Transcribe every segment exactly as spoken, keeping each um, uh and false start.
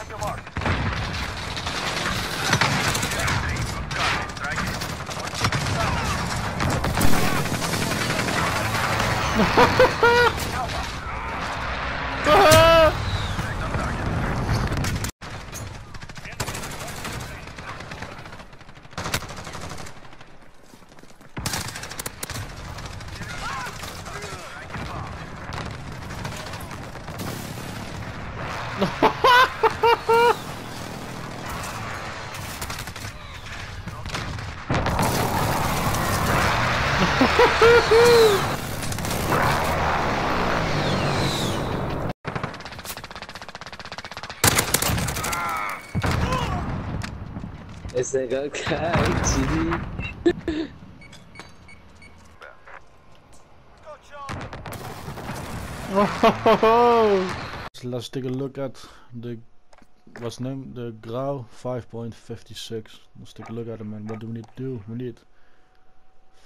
at your mark. Esse negócio cai. Let's take a look at the what's named the Grau five point five six. Let's take a look at it, man. What do we need to do? We need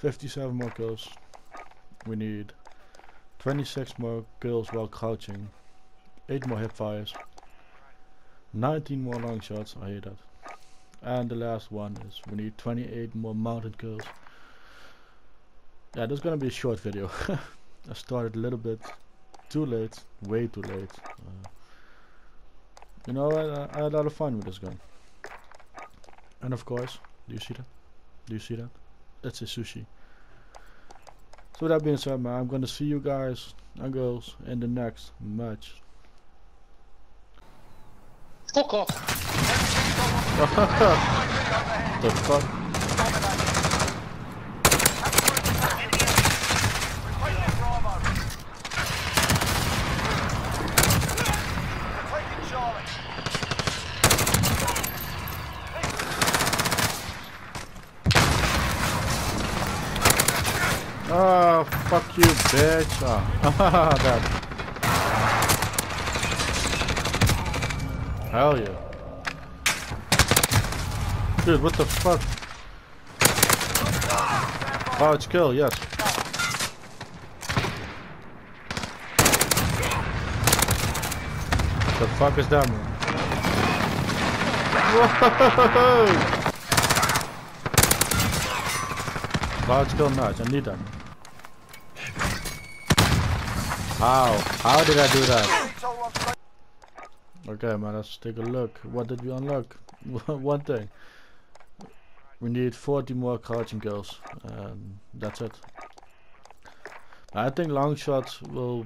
fifty-seven more kills. We need twenty-six more kills while crouching, eight more hip fires, nineteen more long shots. I hate that. And the last one is we need twenty-eight more mounted kills. Yeah, this is gonna be a short video. I started a little bit too late, way too late. Uh, you know, I, I had a lot of fun with this gun. And of course, do you see that? Do you see that? That's a sushi. So with that being said, man, I'm gonna see you guys and girls in the next match. Fuck off. The fuck? Oh, fuck you, bitch. Ah, that. Hell yeah. Dude, what the fuck? Oh, it's kill, yes. What the fuck is that, man? Whoa! Large kill, nice. I need that. How? How did I do that? Okay, man, let's take a look. What did we unlock? One thing. We need forty more crouching kills, and that's it. I think long shots will...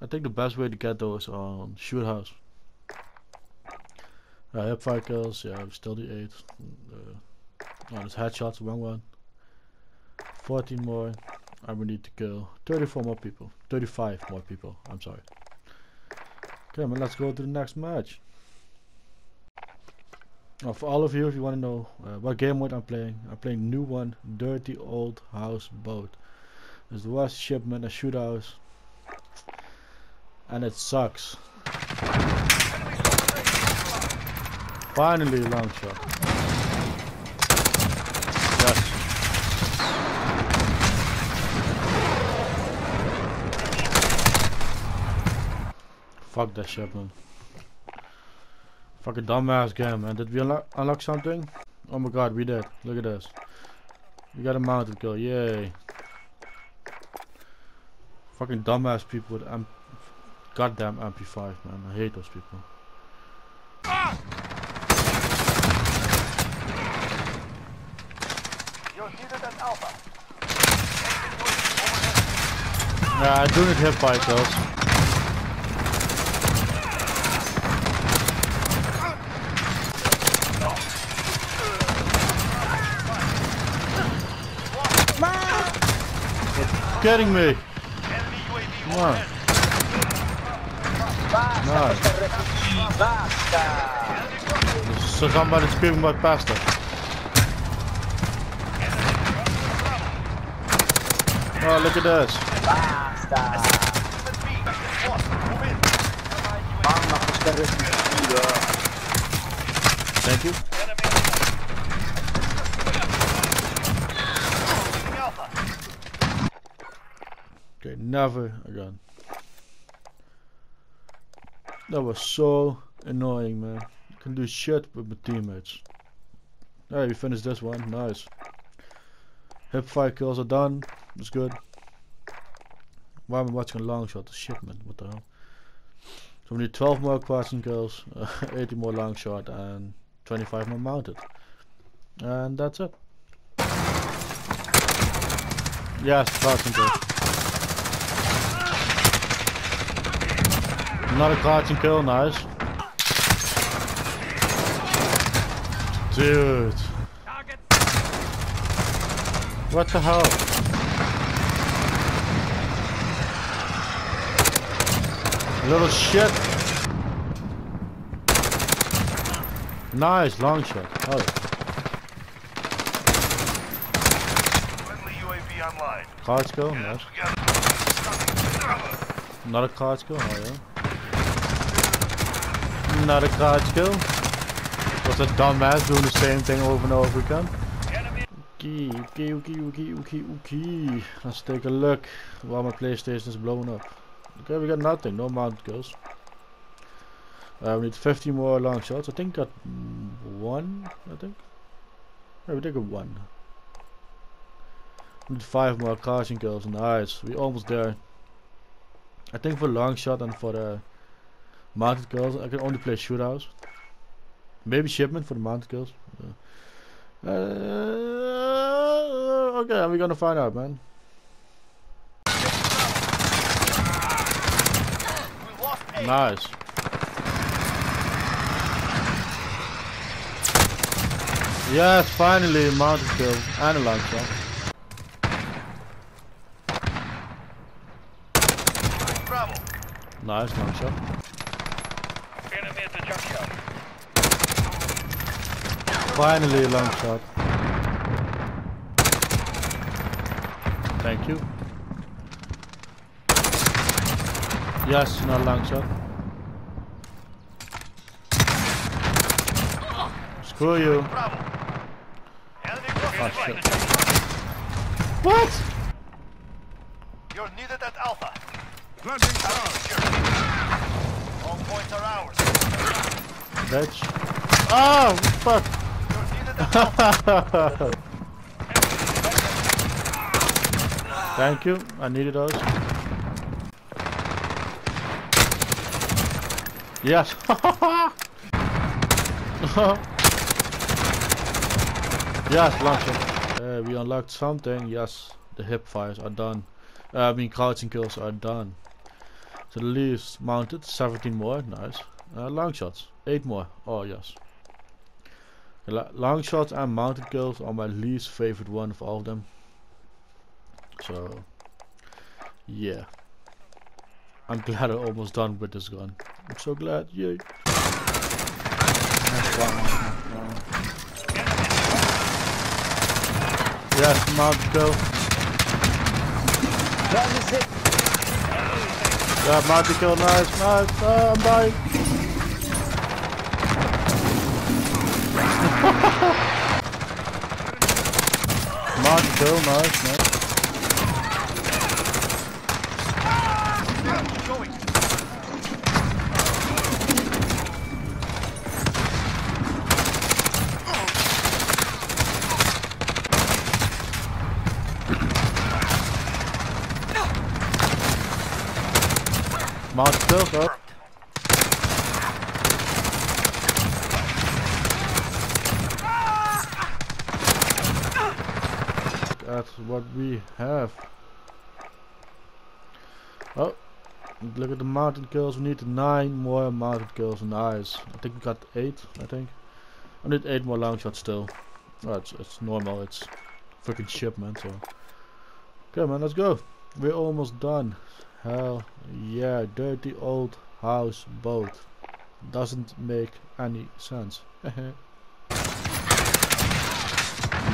I think the best way to get those on Shoot House. I have five kills, yeah, we still do eight. Uh, oh, it's headshots, wrong one. fourteen more, and we need to kill thirty-four more people. thirty-five more people, I'm sorry. Okay, man, let's go to the next match. Now for all of you, if you want to know uh, what game mode I'm playing, I'm playing new one, Dirty Old Houseboat. This was Shipment and Shoot House, and it sucks. Finally, long shot. Yes. Fuck that Shipment. Fucking dumbass game, man. Did we unlo unlock something? Oh my god, we did. Look at this. We got a mounted kill. Yay. Fucking dumbass people with M goddamn M P five, man. I hate those people. Ah! You're needed at Alpha. Nah, I do not hit by those. Getting me. Come on. Nice. So somebody screaming about pasta. Oh, look at this. Thank you. Never again. That was so annoying, man. I can do shit with my teammates. Alright, we finished this one. Nice. Hip five kills are done. That's good. Why am I watching a long shot? The shipment. What the hell? So we need twelve more quartz kills, uh, eighty more long shot, and twenty-five more mounted. And that's it. Yes, quartz kills. Another crouching kill, nice. Dude. What the hell? Little shit. Nice, long shot. Oh. Friendly U A V online. Crouch kill, nice. Another crouch kill, oh yeah. Another crouch kill. What's that dumbass doing the same thing over and over again? Okay, okay, okay, okay, okay, okay. Let's take a look while my PlayStation is blown up. Okay, we got nothing, no mount kills. Uh, we need fifty more long shots. I think got one, I think. Yeah, we did get one. We need five more crouching kills, nice. We're almost there. I think for long shot and for the mounted kills, I can only play Shoot House. Maybe Shipment for the mounted kills. Uh, okay, we're gonna find out, man. Nice. Yes, finally, mounted kill and a long shot. Nice long shot. Finally, a long shot. Thank you. Yes, not a long shot. Screw you. Oh, shit. What? You're needed at Alpha. All points are ours. Bitch. Oh, fuck. Thank you, I needed those. Yes. Yes, launching. Uh, we unlocked something. Yes, the hip fires are done. Uh, I mean, crouching kills are done. So the leaves mounted, seventeen more. Nice. Uh, long shots, eight more. Oh yes. Long shots and mounted kills are my least favorite one of all of them. So, yeah. I'm glad I'm almost done with this gun. I'm so glad, yay. Yes, mounted kill. Yeah, mounted kill, nice, nice, oh, I'm dying. Mark kill, nice, nice. Mark kill, bro. That's what we have. Oh, look at the mounted kills. We need nine more mounted kills and eyes. I think we got eight. I think I need eight more long shots still. Oh, it's, it's normal. It's freaking shipment. So okay, man, let's go. We're almost done. Hell yeah, dirty old houseboat. Doesn't make any sense.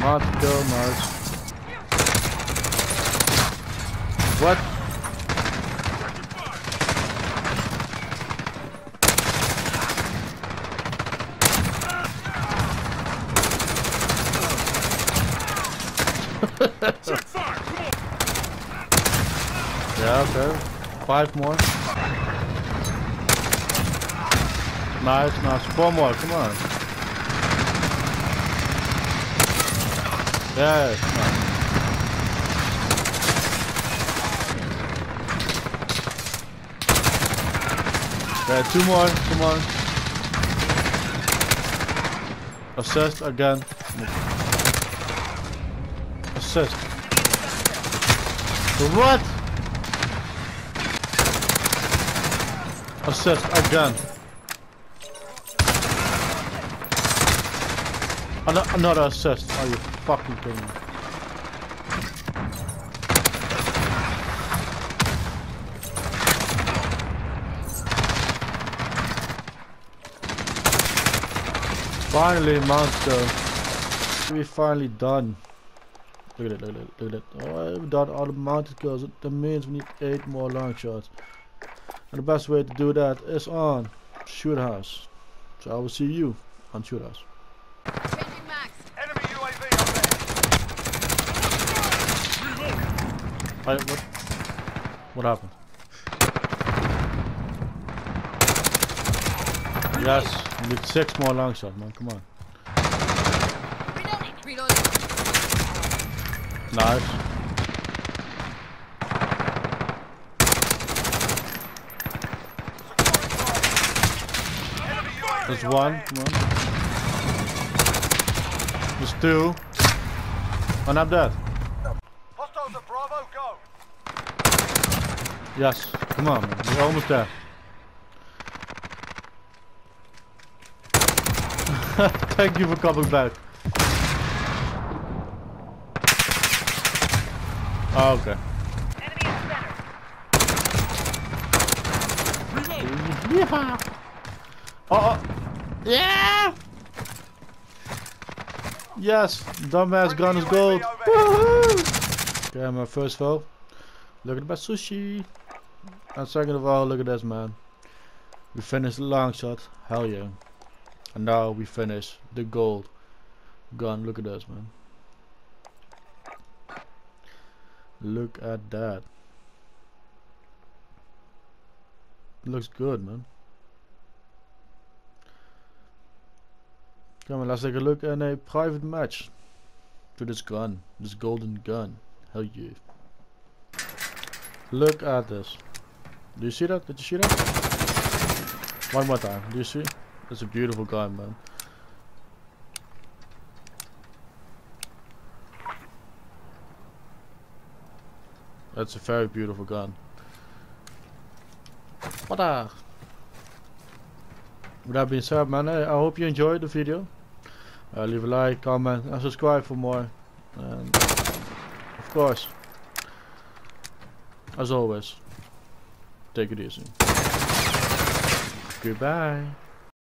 Mounted kill, nice. What? Yeah, okay. Five more. Nice, nice. One more, come on. Yes, nice. Yeah, two more, come on. Assist again. Assist. What? Assist again. Another assist. Are you fucking kidding me? Finally, monster. We finally done. Look at it, look at it, look at it. Oh, we've done all the mounted kills. That means we need eight more long shots. And the best way to do that is on Shoot House. So I will see you on Shoot House. Changing max. Enemy U A V up there. Alright, what? What happened? Yes. We need six more long shots, man. Come on. Reloading. Reloading. Nice. There's one. Come on. There's two. One up there. Hostiles at Bravo, go. Yes. Come on, man. We're almost there. Thank you for coming back. Oh, okay. Enemy is better. Yeah. Oh, oh. Yeah. Yes. Dumbass gun is gold. Woohoo. Okay, my first foe. Look at my sushi. And second of all, look at this, man. We finished the long shot. Hell yeah. And now we finish the gold gun. Look at this, man. Look at that. Looks good, man. Come on, let's take a look in a private match to this gun, this golden gun. Hell yeah. Look at this. Do you see that? Did you see that? One more time. Do you see? That's a beautiful guy, man. That's a very beautiful gun. What a... With that being said, man, I hope you enjoyed the video. Uh, leave a like, comment, and subscribe for more. And of course, as always, take it easy. Goodbye.